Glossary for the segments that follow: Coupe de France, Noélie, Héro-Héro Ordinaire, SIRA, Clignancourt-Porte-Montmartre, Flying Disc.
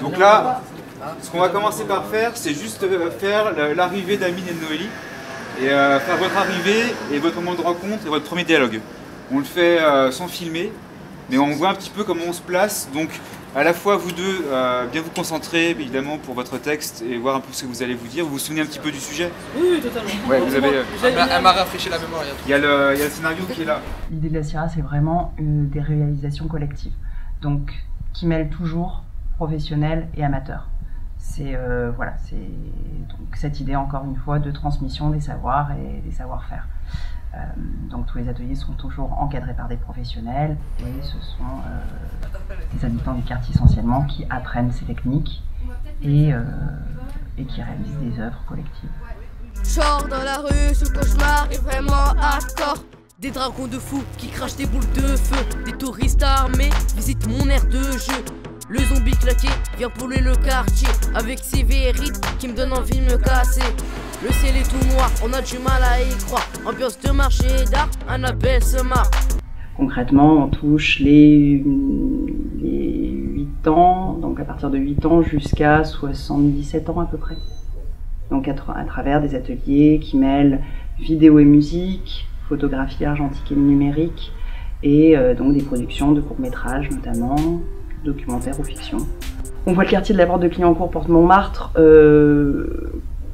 Donc là, ce qu'on va commencer par faire, c'est juste faire l'arrivée d'Amine et de Noélie, et faire votre arrivée et votre moment de rencontre et votre premier dialogue. On le fait sans filmer, mais on voit un petit peu comment on se place. Donc à la fois vous deux, bien vous concentrer évidemment pour votre texte et voir un peu ce que vous allez vous dire. Vous vous souvenez un petit peu du sujet? Oui, totalement. Ouais, vous avez, elle m'a rafraîchi la mémoire. Il y a le scénario qui est là. L'idée de la SIRA, c'est vraiment des réalisations collectives, donc qui mêlent toujours professionnels et amateurs. C'est voilà, c'est donc cette idée encore une fois de transmission des savoirs et des savoir-faire. Donc tous les ateliers sont toujours encadrés par des professionnels et ce sont les habitants du quartier essentiellement qui apprennent ces techniques et qui réalisent des œuvres collectives. Genre dans la rue, ce cauchemar est vraiment hardcore. Des dragons de fous qui crachent des boules de feu. Des touristes armés visitent mon aire de jeu. Le zombie claqué vient pouler le quartier avec ses vérités qui me donnent envie de me casser. Le ciel est tout noir, on a du mal à y croire. Ambiance de marché d'art, un appel se marre. Concrètement, on touche les 8 ans, donc à partir de 8 ans jusqu'à 77 ans à peu près. Donc à travers des ateliers qui mêlent vidéo et musique, photographie argentique et numérique, et donc des productions de courts-métrages notamment, documentaires ou fiction. On voit le quartier de la Porte de Clignancourt-Porte-Montmartre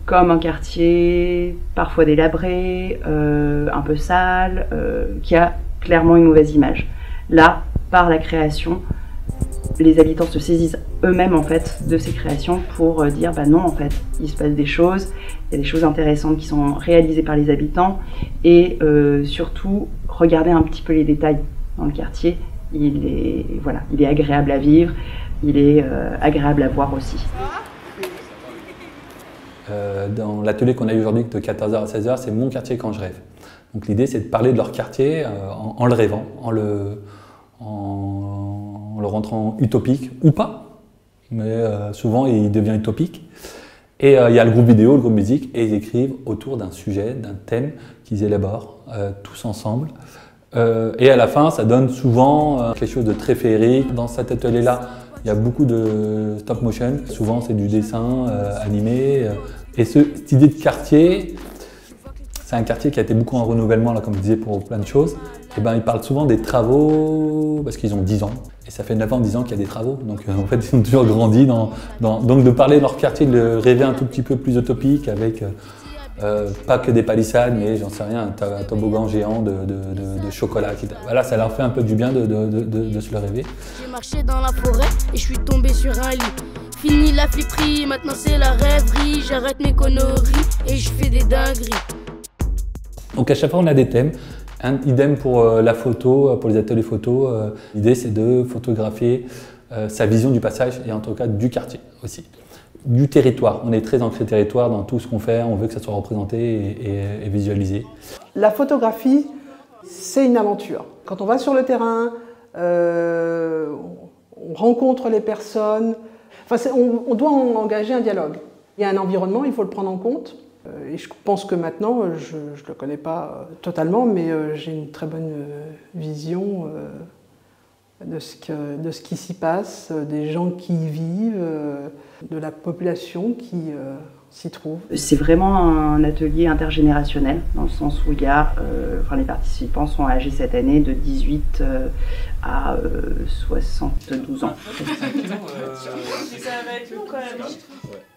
comme un quartier parfois délabré, un peu sale, qui a clairement une mauvaise image. Là, par la création, les habitants se saisissent eux-mêmes en fait de ces créations pour dire bah non en fait, il se passe des choses, il y a des choses intéressantes qui sont réalisées par les habitants et surtout regarder un petit peu les détails dans le quartier. Il est agréable à vivre, il est agréable à voir aussi. Dans l'atelier qu'on a eu aujourd'hui de 14h à 16h, c'est mon quartier quand je rêve. Donc l'idée c'est de parler de leur quartier en le rêvant, en le rentrant utopique ou pas, mais souvent il devient utopique. Et il y a le groupe vidéo, le groupe musique, et ils écrivent autour d'un sujet, d'un thème qu'ils élaborent tous ensemble. Et à la fin, ça donne souvent quelque chose de très féerique. Dans cet atelier-là, il y a beaucoup de stop motion. Souvent, c'est du dessin animé. Et cette idée de quartier, c'est un quartier qui a été beaucoup en renouvellement, là, comme je disais, pour plein de choses. Et ben, ils parlent souvent des travaux, parce qu'ils ont 10 ans. Et ça fait 9 ans, 10 ans qu'il y a des travaux. Donc en fait, ils ont toujours grandi. Donc de parler de leur quartier, de le rêver un tout petit peu plus utopique avec... pas que des palissades, mais j'en sais rien, un toboggan géant de chocolat. Voilà, ça leur fait un peu du bien de se le rêver. J'ai marché dans la forêt et je suis tombé sur un lit. Fini la flipperie, maintenant c'est la rêverie. J'arrête mes conneries et je fais des dingueries. Donc à chaque fois on a des thèmes. Idem pour la photo, pour les ateliers photos. L'idée c'est de photographier sa vision du passage et en tout cas du quartier aussi. Du territoire. On est très ancré territoire dans tout ce qu'on fait, on veut que ça soit représenté et visualisé. La photographie, c'est une aventure. Quand on va sur le terrain, on rencontre les personnes, enfin, on doit engager un dialogue. Il y a un environnement, il faut le prendre en compte. Et je pense que maintenant, je ne le connais pas totalement, mais j'ai une très bonne vision de ce qui s'y passe, des gens qui y vivent, de la population qui s'y trouve. C'est vraiment un atelier intergénérationnel, dans le sens où il y a, les participants sont âgés cette année de 18 à 72 ans. Ça va être long quand même.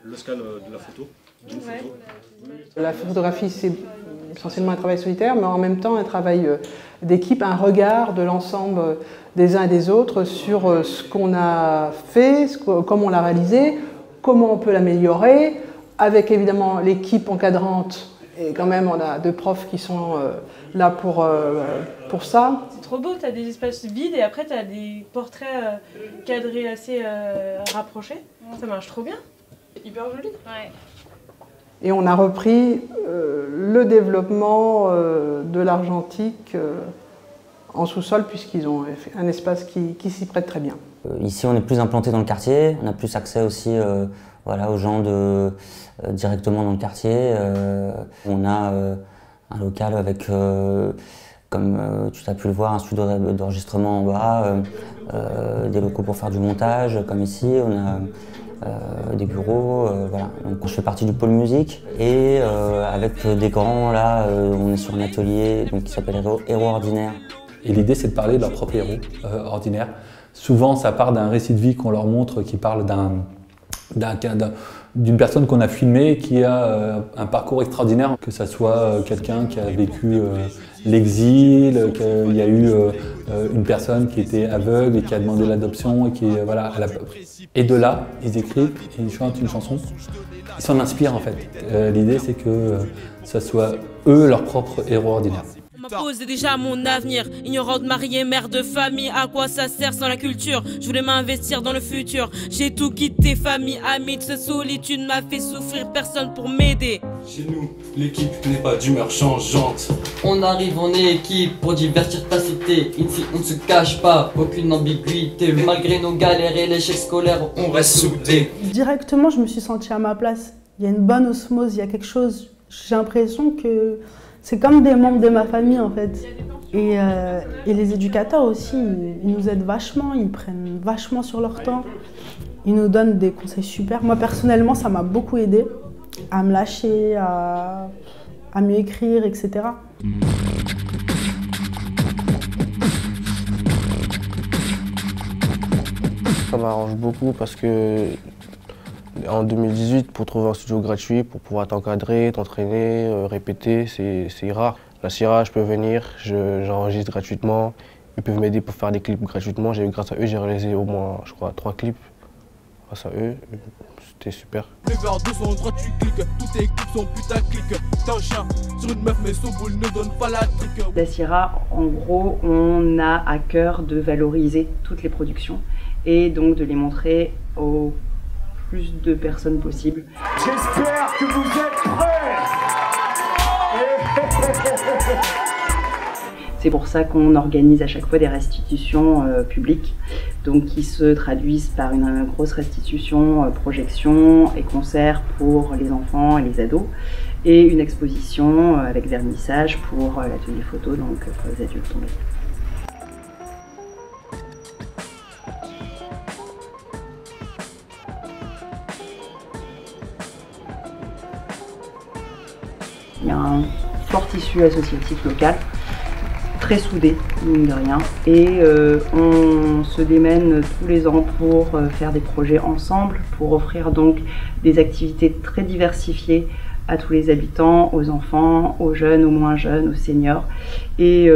Le scan de la photo. La photographie, c'est essentiellement un travail solitaire, mais en même temps un travail d'équipe, un regard de l'ensemble des uns et des autres sur ce qu'on a fait, comment on l'a réalisé, comment on peut l'améliorer, avec évidemment l'équipe encadrante, et quand même on a deux profs qui sont là pour ça. C'est trop beau, tu as des espaces vides et après tu as des portraits cadrés assez rapprochés, ça marche trop bien, hyper joli. Ouais. Et on a repris le développement de l'argentique en sous-sol puisqu'ils ont un espace qui s'y prête très bien. Ici, on est plus implanté dans le quartier, on a plus accès aussi aux gens directement dans le quartier. On a un local avec, comme tu as pu le voir, un studio d'enregistrement en bas, des locaux pour faire du montage, comme ici, on a des bureaux, voilà. Donc, je fais partie du pôle musique et avec des grands, là, on est sur un atelier donc, qui s'appelle Héro-Héro Ordinaire. Et l'idée, c'est de parler de leur propre héros ordinaire. Souvent, ça part d'un récit de vie qu'on leur montre qui parle d'une personne qu'on a filmée qui a un parcours extraordinaire, que ce soit quelqu'un qui a vécu l'exil, qu'il y a eu une personne qui était aveugle et qui a demandé l'adoption et qui voilà, à la peuple. Et de là, ils écrivent, ils chantent une chanson, ils s'en inspirent en fait. L'idée c'est que ce soit eux leur propre héros ordinaire. Je m'oppose déjà à mon avenir, ignorante, mariée, mère de famille, à quoi ça sert sans la culture? Je voulais m'investir dans le futur, j'ai tout quitté, famille, amis, cette solitude m'a fait souffrir, personne pour m'aider. Chez nous, l'équipe n'est pas d'humeur changeante. On arrive, on est équipe pour divertir ta cité. Ici, on ne se cache pas, aucune ambiguïté. Malgré nos galères et l'échec scolaire, on reste soudés. Directement, je me suis sentie à ma place. Il y a une bonne osmose, il y a quelque chose, j'ai l'impression que... C'est comme des membres de ma famille en fait, et les éducateurs aussi, ils nous aident vachement, ils prennent vachement sur leur temps, ils nous donnent des conseils super. Moi personnellement, ça m'a beaucoup aidé à me lâcher, à mieux écrire, etc. Ça m'arrange beaucoup parce que en 2018, pour trouver un studio gratuit, pour pouvoir t'encadrer, t'entraîner, répéter, c'est rare. La SIRA, je peux venir, j'enregistre gratuitement. Ils peuvent m'aider pour faire des clips gratuitement. Grâce à eux, j'ai réalisé au moins, je crois, 3 clips. Grâce à eux, c'était super. Les verres de son droit, tu cliques, tous tes clips sont putaclic. T'es un chien sur une meuf, mais son boule ne donne pas la trique. La SIRA, en gros, on a à cœur de valoriser toutes les productions et donc de les montrer aux plus de personnes possibles. J'espère que vous êtes prêts. C'est pour ça qu'on organise à chaque fois des restitutions publiques, donc qui se traduisent par une grosse restitution, projection et concert pour les enfants et les ados, et une exposition avec vernissage pour l'atelier photo, donc pour les adultes tombés. Il y a un fort tissu associatif local, très soudé, mine de rien. Et on se démène tous les ans pour faire des projets ensemble, pour offrir donc des activités très diversifiées à tous les habitants, aux enfants, aux jeunes, aux moins jeunes, aux seniors. Et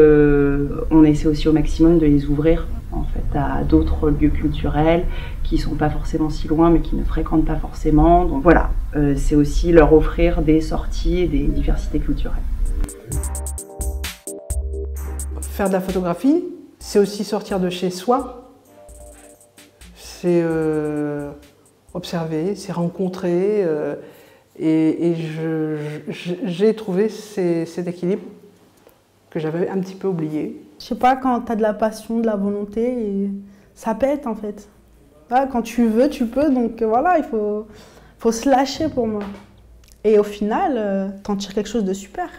on essaie aussi au maximum de les ouvrir en fait, à d'autres lieux culturels qui ne sont pas forcément si loin mais qui ne fréquentent pas forcément. Donc voilà, c'est aussi leur offrir des sorties et des diversités culturelles. Faire de la photographie, c'est aussi sortir de chez soi, c'est observer, c'est rencontrer et j'ai trouvé cet équilibre que j'avais un petit peu oublié. Je sais pas, quand tu as de la passion, de la volonté, et ça pète en fait. Voilà, quand tu veux, tu peux, donc voilà, il faut se lâcher pour moi. Et au final, t'en tires quelque chose de super.